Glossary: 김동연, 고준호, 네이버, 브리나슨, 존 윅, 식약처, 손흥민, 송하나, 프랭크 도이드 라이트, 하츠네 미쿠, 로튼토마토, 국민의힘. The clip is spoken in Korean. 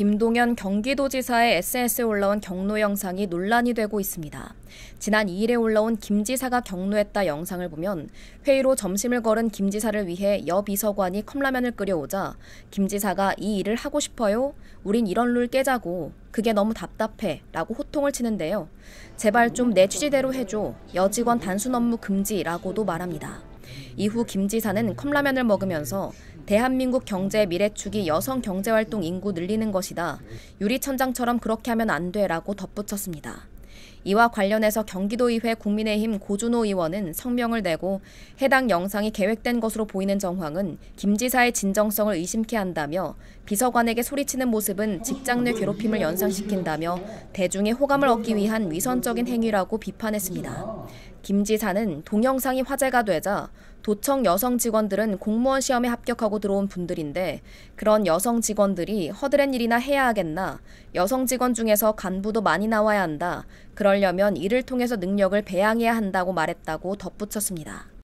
김동연 경기도지사의 SNS에 올라온 경로 영상이 논란이 되고 있습니다. 지난 2일에 올라온 김 지사가 경로했다 영상을 보면 회의로 점심을 걸은 김 지사를 위해 여 비서관이 컵라면을 끓여오자 김 지사가 "이 일을 하고 싶어요? 우린 이런 룰 깨자고. 그게 너무 답답해 라고 호통을 치는데요. "제발 좀 내 취지대로 해줘. 여직원 단순 업무 금지 라고도 말합니다. 이후 김 지사는 컵라면을 먹으면서 "대한민국 경제의 미래축이 여성 경제활동 인구 늘리는 것이다. 유리천장처럼 그렇게 하면 안 돼 라고 덧붙였습니다. 이와 관련해서 경기도의회 국민의힘 고준호 의원은 성명을 내고 해당 영상이 계획된 것으로 보이는 정황은 김 지사의 진정성을 의심케 한다며 비서관에게 소리치는 모습은 직장 내 괴롭힘을 연상시킨다며 대중의 호감을 얻기 위한 위선적인 행위라고 비판했습니다. 김 지사는 동영상이 화제가 되자 도청 여성 직원들은 공무원 시험에 합격하고 들어온 분들인데 그런 여성 직원들이 허드렛 일이나 해야 하겠나, 여성 직원 중에서 간부도 많이 나와야 한다, 그러려면 이를 통해서 능력을 배양해야 한다고 말했다고 덧붙였습니다.